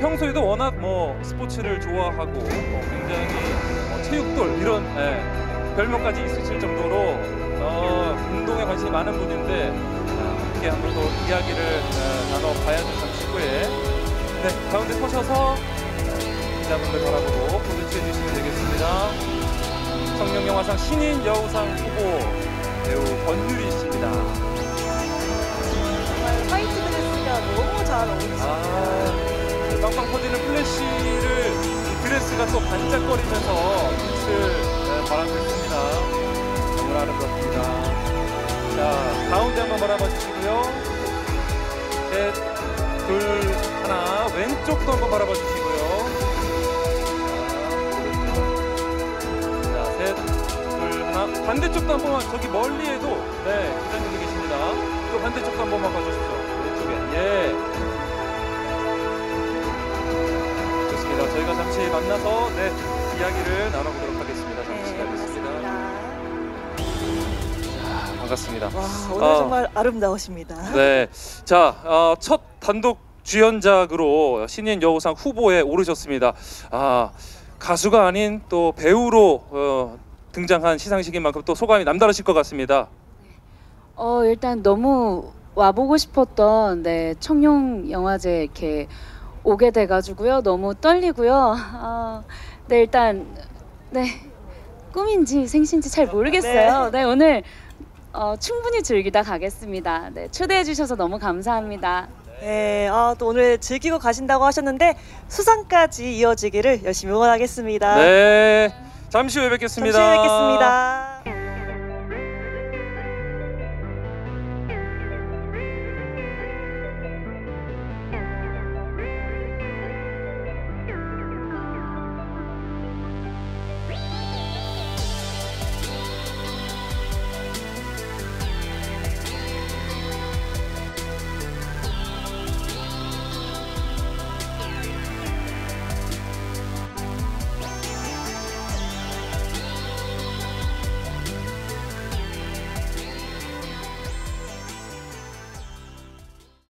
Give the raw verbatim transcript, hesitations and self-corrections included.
평소에도 워낙 뭐 스포츠를 좋아하고 어, 굉장히 어, 체육돌 이런 예, 별명까지 있으실 정도로 어, 운동에 관심이 많은 분인데 아, 함께 한번 또 이야기를 예, 나눠봐야 될 잠시 후에 네, 가운데 서셔서 기자분들 바라보고 포즈 취해주시면 되겠습니다. 청룡영화상 신인 여우상 후보 배우 권유리 씨입니다. 정말 화이트 드레스가 너무 잘 어울리십니다. 빵빵 퍼지는 플래시를 드레스가 또 반짝거리면서 빛을 바라고 있습니다. 정말 아름답습니다. 자, 가운데 한번 바라봐 주시고요. 셋, 둘, 하나. 왼쪽도 한번 바라봐 주시고요. 자, 셋, 둘, 하나. 반대쪽도 한번, 저기 멀리에도 네, 기자님도 계십니다. 또 반대쪽도 한번 바꿔주십시오. 왼쪽에. 예. 저희가 잠시 만나서 네, 이야기를 나눠보도록 하겠습니다. 잠시 기다리겠습니다. 네, 반갑습니다. 와, 오늘 어, 정말 아름다우십니다. 네, 자, 어, 첫 단독 주연작으로 신인 여우상 후보에 오르셨습니다. 아, 가수가 아닌 또 배우로 어, 등장한 시상식인 만큼 또 소감이 남다르실 것 같습니다. 어, 일단 너무 와보고 싶었던 네, 청룡영화제 이렇게 오게 돼가지고요. 너무 떨리고요. 아, 네, 일단 네 꿈인지 생신지 잘 모르겠어요. 네, 오늘 어, 충분히 즐기다 가겠습니다. 네, 초대해 주셔서 너무 감사합니다. 네, 아, 또 오늘 즐기고 가신다고 하셨는데 수상까지 이어지기를 열심히 응원하겠습니다. 네, 잠시 후에 뵙겠습니다. 잠시 후에 뵙겠습니다.